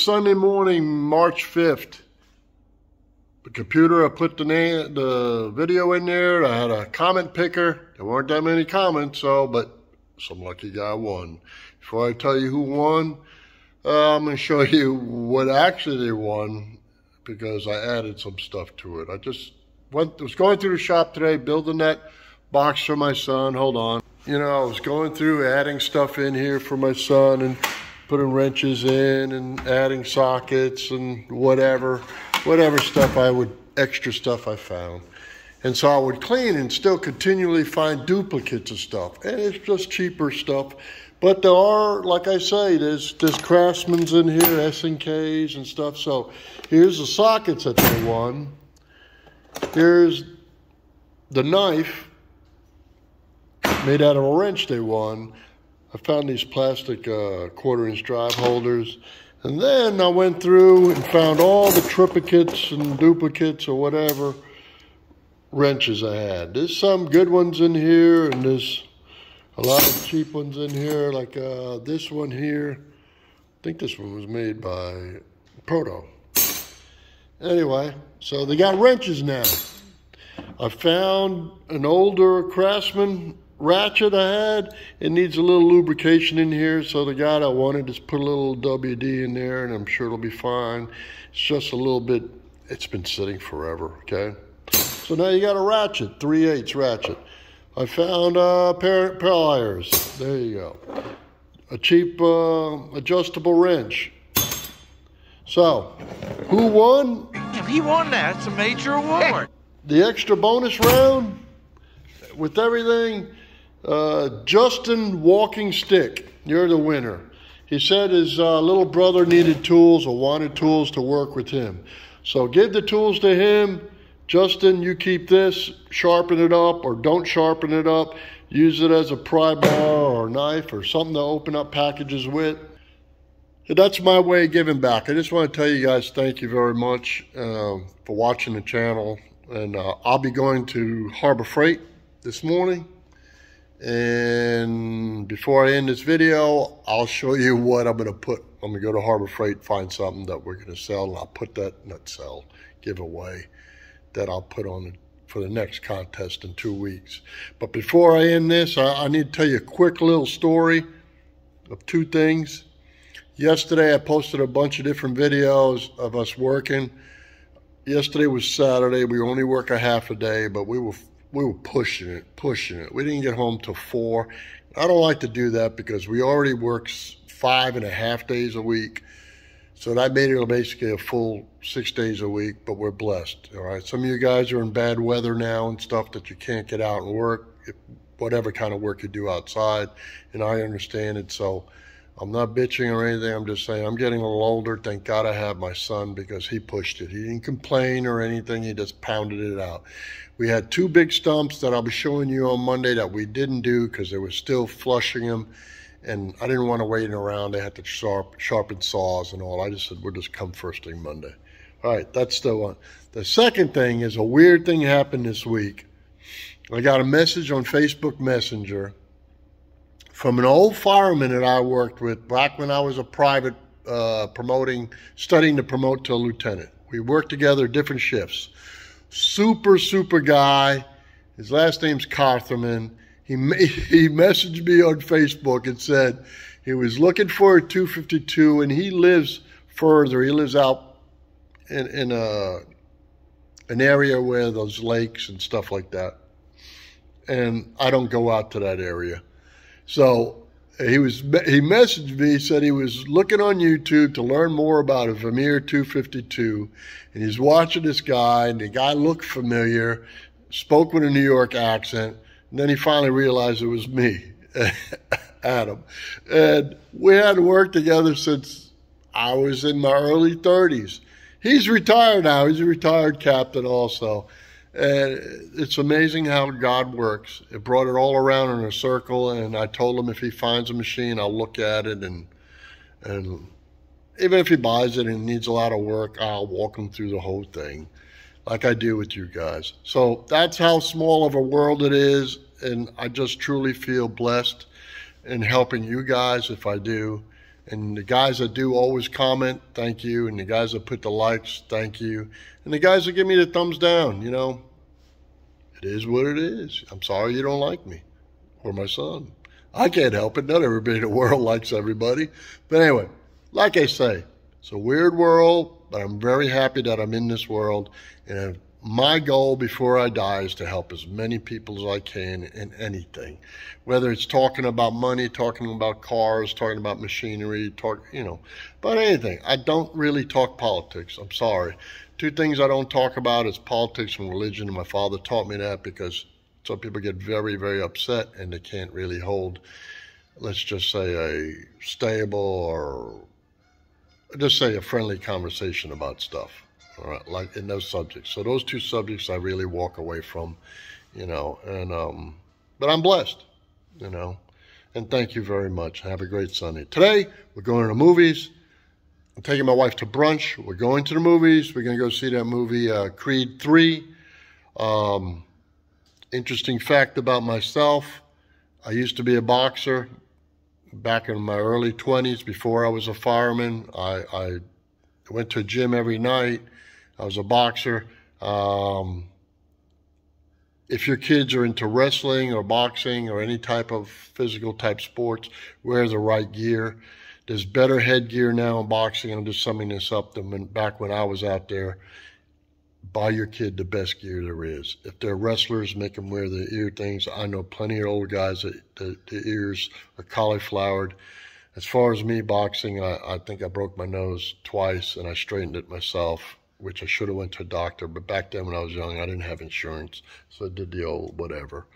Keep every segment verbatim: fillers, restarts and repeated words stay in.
Sunday morning, March fifth. The computer, I put the, name, the video in there. I had a comment picker. There weren't that many comments, so, but some lucky guy won. Before I tell you who won, uh, I'm going to show you what actually won, because I added some stuff to it. I just went, was going through the shop today, building that box for my son. Hold on. You know, I was going through adding stuff in here for my son and putting wrenches in and adding sockets and whatever, whatever stuff I would, extra stuff I found. And so I would clean and still continually find duplicates of stuff. And it's just cheaper stuff. But there are, like I say, there's, there's Craftsman's in here, S and K's and stuff. So here's the sockets that they won. Here's the knife made out of a wrench they won. I found these plastic uh, quarter-inch drive holders. And then I went through and found all the triplicates and duplicates or whatever wrenches I had. There's some good ones in here, and there's a lot of cheap ones in here, like uh, this one here. I think this one was made by Proto. Anyway, so they got wrenches now. I found an older Craftsman ratchet I had. It needs a little lubrication in here, so the guy that wanted to put a little W D in there, and I'm sure it'll be fine. It's just a little bit, it's been sitting forever, okay? So now you got a ratchet, three eighths ratchet. I found uh, pair, pair pliers. There you go. A cheap uh, adjustable wrench. So, who won? If he won that, it's a major award. The extra bonus round, with everything, uh, Justin Walking Stick, you're the winner. He said his uh, little brother needed tools or wanted tools to work with him. So give the tools to him. Justin, you keep this, sharpen it up, or don't sharpen it up. Use it as a pry bar or a knife or something to open up packages with. And that's my way of giving back. I just want to tell you guys thank you very much uh, for watching the channel. And uh, I'll be going to Harbor Freight this morning. And before I end this video, I'll show you what I'm going to put. I'm going to go to Harbor Freight, find something that we're going to sell, and I'll put that, not sell, give away, that I'll put on for the next contest in two weeks. But before I end this, I, I need to tell you a quick little story of two things. Yesterday, I posted a bunch of different videos of us working. Yesterday was Saturday. We only work a half a day, but we were we were pushing it, pushing it. We didn't get home till four. I don't like to do that because we already work five and a half days a week. So that made it basically a full six days a week, but we're blessed, all right? Some of you guys are in bad weather now and stuff that you can't get out and work, whatever kind of work you do outside, and I understand it. So I'm not bitching or anything. I'm just saying I'm getting a little older. Thank God I have my son because he pushed it. He didn't complain or anything. He just pounded it out. We had two big stumps that I'll be showing you on Monday that we didn't do because they were still flushing them. And I didn't want to wait around. They had to sharp, sharpen saws and all. I just said, we'll just come first thing Monday. All right, that's the one. The second thing is a weird thing happened this week. I got a message on Facebook Messenger from an old fireman that I worked with back when I was a private uh, promoting, studying to promote to a lieutenant. We worked together different shifts. Super, super guy. His last name's Cartherman. He, he messaged me on Facebook and said he was looking for a two fifty-two, and he lives further. He lives out in, in a, an area where those lakes and stuff like that. And I don't go out to that area. So he, was, he messaged me, said he was looking on YouTube to learn more about a Vermeer two fifty-two. And he's watching this guy, and the guy looked familiar, spoke with a New York accent. And then he finally realized it was me, Adam. And we hadn't worked together since I was in my early thirties. He's retired now. He's a retired captain also. And it's amazing how God works. It brought it all around in a circle, and I told him if he finds a machine, I'll look at it. And, and even if he buys it and needs a lot of work, I'll walk him through the whole thing, like I do with you guys. So that's how small of a world it is, and I just truly feel blessed in helping you guys if I do. And the guys that do always comment, thank you. And the guys that put the likes, thank you. And the guys that give me the thumbs down, you know, it is what it is. I'm sorry you don't like me or my son. I can't help it. Not everybody in the world likes everybody. But anyway, like I say, it's a weird world, but I'm very happy that I'm in this world. And my goal before I die is to help as many people as I can in anything, whether it's talking about money, talking about cars, talking about machinery, talk, you know, about anything. I don't really talk politics. I'm sorry. Two things I don't talk about is politics and religion. And my father taught me that because some people get very, very upset and they can't really hold, let's just say, a stable or just say a friendly conversation about stuff, all right, like in those subjects. So those two subjects I really walk away from, you know, and, um, but I'm blessed, you know, and thank you very much. Have a great Sunday. Today, we're going to the movies. I'm taking my wife to brunch. We're going to the movies. We're going to go see that movie, uh, Creed three. Um, interesting fact about myself. I used to be a boxer. Back in my early twenties, before I was a fireman, I, I went to a gym every night. I was a boxer. Um, if your kids are into wrestling or boxing or any type of physical type sports, wear the right gear. There's better headgear now in boxing. I'm just summing this up. Than back when I was out there, buy your kid the best gear there is. If they're wrestlers, make them wear the ear things. I know plenty of old guys that the, the ears are cauliflowered. As far as me boxing, I, I think I broke my nose twice and I straightened it myself, which I should have went to a doctor. But back then when I was young, I didn't have insurance. So I did the old whatever.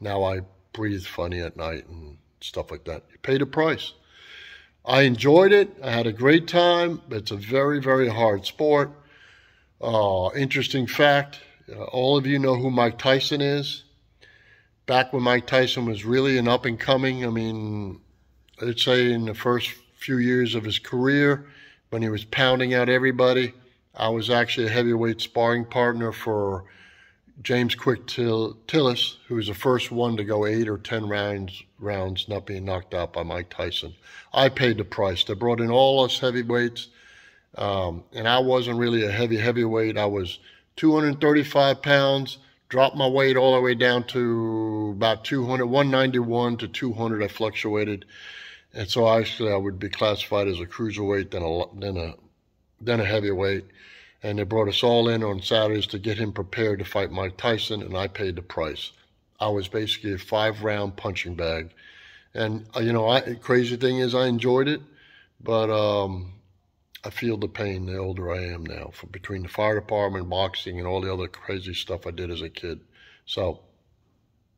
Now I breathe funny at night and stuff like that. You pay the price. I enjoyed it. I had a great time. It's a very, very hard sport. Uh, interesting fact, uh, all of you know who Mike Tyson is. Back when Mike Tyson was really an up-and-coming, I mean, I'd say in the first few years of his career, when he was pounding out everybody, I was actually a heavyweight sparring partner for James Quick Tillis, who was the first one to go eight or ten rounds, rounds not being knocked out by Mike Tyson. I paid the price. They brought in all us heavyweights. Um, and I wasn't really a heavy, heavyweight. I was two hundred thirty-five pounds, dropped my weight all the way down to about two hundred, one ninety-one to two hundred. I fluctuated. And so actually I would be classified as a cruiserweight, then a, then a, then a heavyweight. And they brought us all in on Saturdays to get him prepared to fight Mike Tyson. And I paid the price. I was basically a five round punching bag. And uh, you know, I, crazy thing is I enjoyed it, but, um, I feel the pain the older I am now, from between the fire department, boxing, and all the other crazy stuff I did as a kid. So,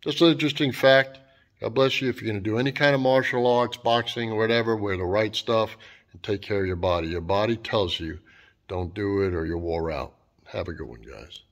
just an interesting fact. God bless you. If you're going to do any kind of martial arts, boxing, or whatever, wear the right stuff and take care of your body. Your body tells you, don't do it or you'll wore out. Have a good one, guys.